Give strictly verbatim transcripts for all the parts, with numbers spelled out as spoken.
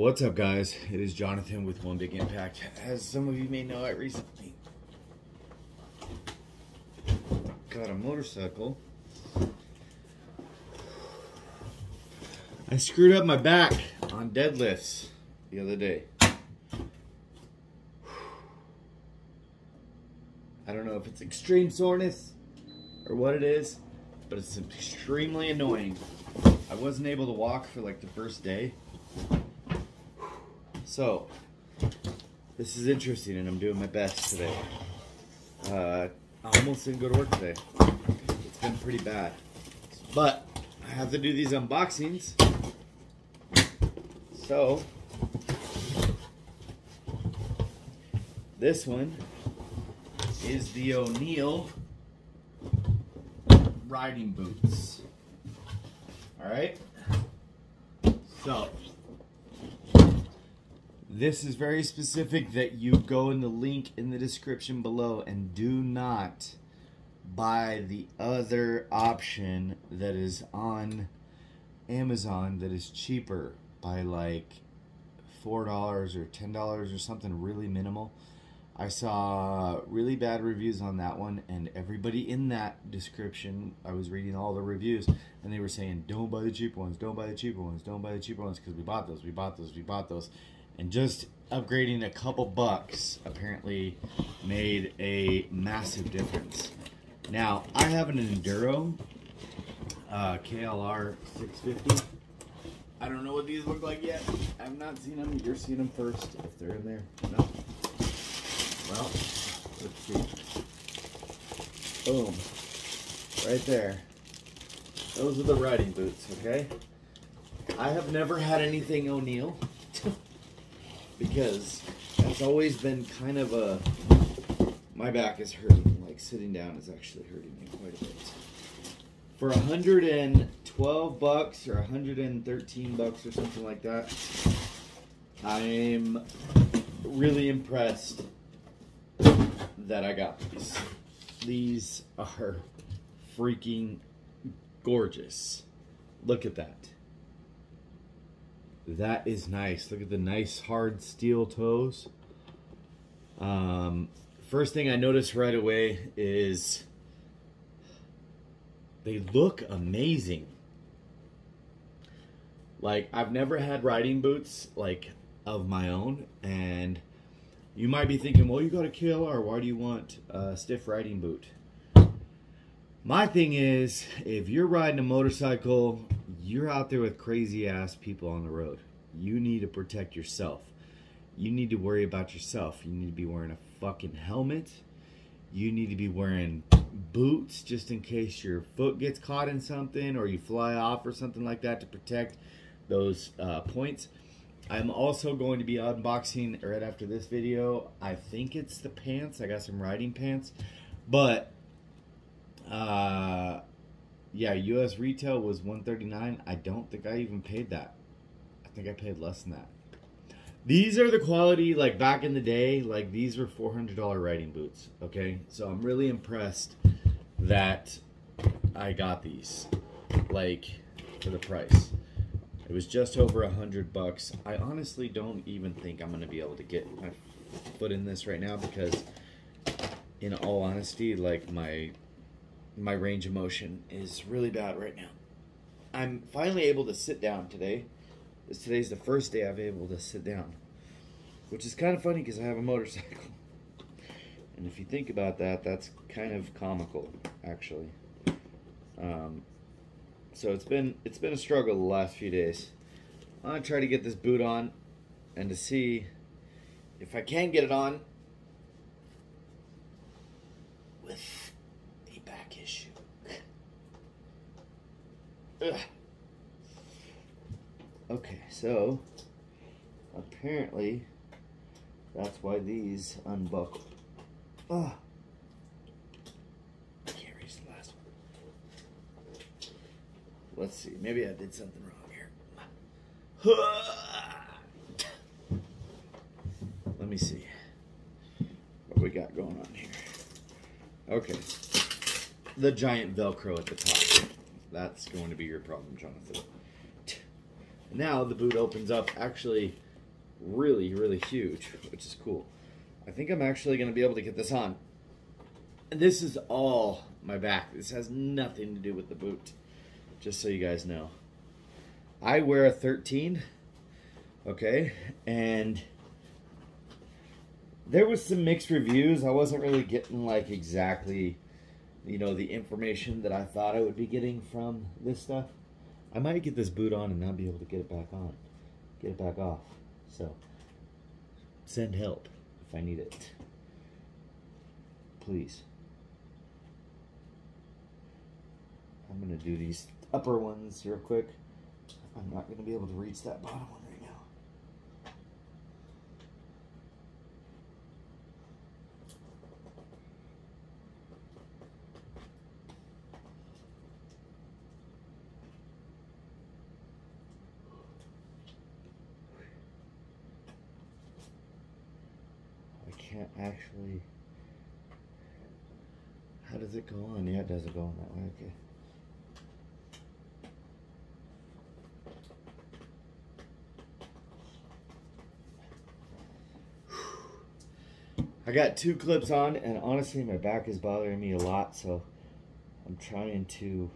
What's up, guys? It is Jonathan with One Big Impact. As some of you may know, I recently got a motorcycle. I screwed up my back on deadlifts the other day. I don't know if it's extreme soreness or what it is, but it's extremely annoying. I wasn't able to walk for like the first day. So, this is interesting and I'm doing my best today. Uh, I almost didn't go to work today. It's been pretty bad. But, I have to do these unboxings. So, this one is the O'Neal riding boots. Alright? So, this is very specific that you go in the link in the description below and do not buy the other option that is on Amazon that is cheaper by like four dollars or ten dollars or something really minimal. I saw really bad reviews on that one, and everybody in that description, I was reading all the reviews and they were saying, don't buy the cheap ones, don't buy the cheaper ones, don't buy the cheaper ones because we bought those, we bought those, we bought those. And just upgrading a couple bucks apparently made a massive difference. Now, I have an Enduro uh, K L R six fifty. I don't know what these look like yet. I've not seen them. You're seeing them first if they're in there. No. Well, let's see. Boom. Right there. Those are the riding boots, okay? I have never had anything O'Neal. Because that's always been kind of a, my back is hurting, like sitting down is actually hurting me quite a bit. For one hundred twelve bucks or one hundred thirteen bucks or something like that, I'm really impressed that I got these. These are freaking gorgeous. Look at that. That is nice. Look at the nice hard steel toes. Um, first thing I noticed right away is they look amazing. Like, I've never had riding boots like of my own, and you might be thinking, well, you got a K L R, why do you want a stiff riding boot? My thing is, if you're riding a motorcycle, you're out there with crazy ass people on the road. You need to protect yourself. You need to worry about yourself. You need to be wearing a fucking helmet. You need to be wearing boots just in case your foot gets caught in something or you fly off or something like that to protect those uh, points. I'm also going to be unboxing right after this video. I think it's the pants. I got some riding pants. But Uh, yeah, U S retail was one thirty-nine. I don't think I even paid that. I think I paid less than that. These are the quality, like back in the day, like these were four hundred dollar riding boots, okay? So I'm really impressed that I got these, like, for the price. It was just over a hundred bucks. I honestly don't even think I'm gonna be able to get my foot in this right now because, in all honesty, like my... my range of motion is really bad right now. I'm finally able to sit down today. Today's the first day I've been able to sit down, which is kind of funny because I have a motorcycle. And if you think about that, that's kind of comical, actually. Um, so it's been it's been a struggle the last few days. I'm gonna try to get this boot on and to see if I can get it on with issue. Okay, so apparently that's why these unbuckle. Ugh. I can't reach the last one. Let's see, maybe I did something wrong here. Let me see what we got going on here. Okay. The giant Velcro at the top. That's going to be your problem, Jonathan. Now the boot opens up. Actually, really, really huge, which is cool. I think I'm actually going to be able to get this on. This is all my back. This has nothing to do with the boot, just so you guys know. I wear a thirteen, okay, and there was some mixed reviews. I wasn't really getting, like, exactly, you know, the information that I thought I would be getting from this stuff. I might get this boot on and not be able to get it back on, get it back off. So, send help if I need it, please. I'm gonna do these upper ones real quick. I'm not gonna be able to reach that bottom one right now. I can't actually. How does it go on? Yeah, it doesn't go on that way. Okay. I got two clips on, and honestly, my back is bothering me a lot, so I'm trying to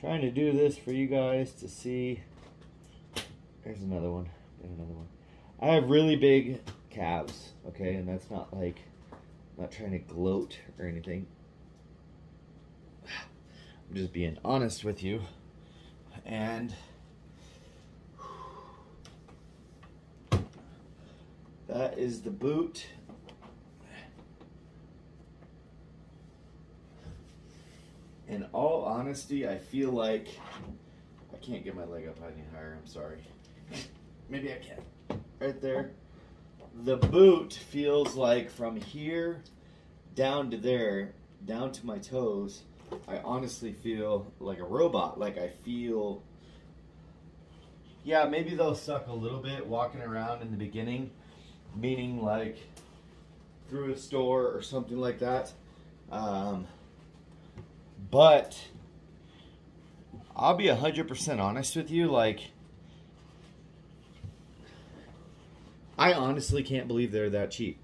trying to do this for you guys to see. There's another one. There's another one. I have really big calves, okay, and that's not like I'm not trying to gloat or anything. I'm just being honest with you, and that is the boot. In all honesty, I feel like I can't get my leg up any higher. I'm sorry. Maybe I can. Right there. The boot feels like from here down to there, down to my toes, I honestly feel like a robot. Like I feel... Yeah, maybe they'll suck a little bit walking around in the beginning. Meaning like through a store or something like that. Um, but I'll be one hundred percent honest with you. Like, I honestly can't believe they're that cheap.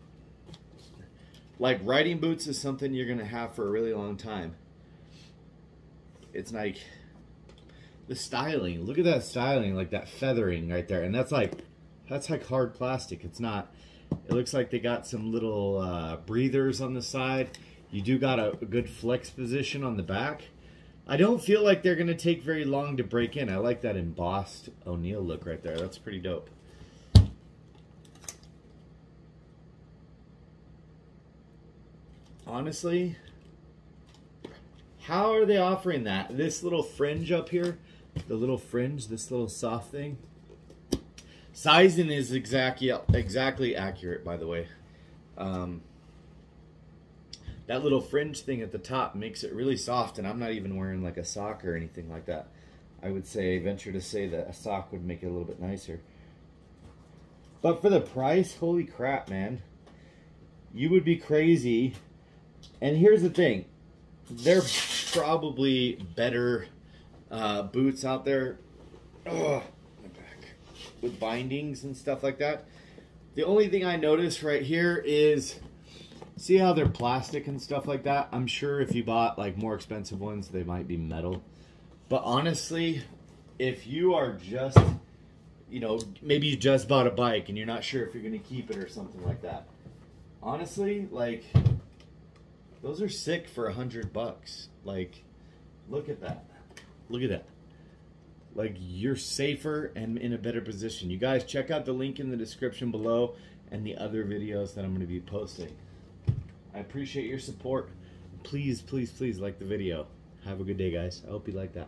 Like, riding boots is something you're going to have for a really long time. It's like the styling. Look at that styling, like that feathering right there. And that's like... That's like hard plastic. It's not, it looks like they got some little uh, breathers on the side. You do got a, a good flex position on the back. I don't feel like they're going to take very long to break in. I like that embossed O'Neal look right there. That's pretty dope. Honestly, how are they offering that? This little fringe up here, the little fringe, this little soft thing. Sizing is exactly exactly accurate, by the way. Um, that little fringe thing at the top makes it really soft, and I'm not even wearing like a sock or anything like that. I would say, venture to say that a sock would make it a little bit nicer. But for the price, holy crap, man. You would be crazy. And here's the thing. They're probably better uh, boots out there. Ugh. With bindings and stuff like that. The only thing I noticed right here is, see how they're plastic and stuff like that? I'm sure if you bought like more expensive ones, they might be metal. But honestly, if you are just, you know, maybe you just bought a bike and you're not sure if you're gonna keep it or something like that. Honestly, like, those are sick for a hundred bucks. Like, look at that. Look at that. Like, you're safer and in a better position. You guys, check out the link in the description below and the other videos that I'm going to be posting. I appreciate your support. Please, please, please like the video. Have a good day, guys. I hope you like that.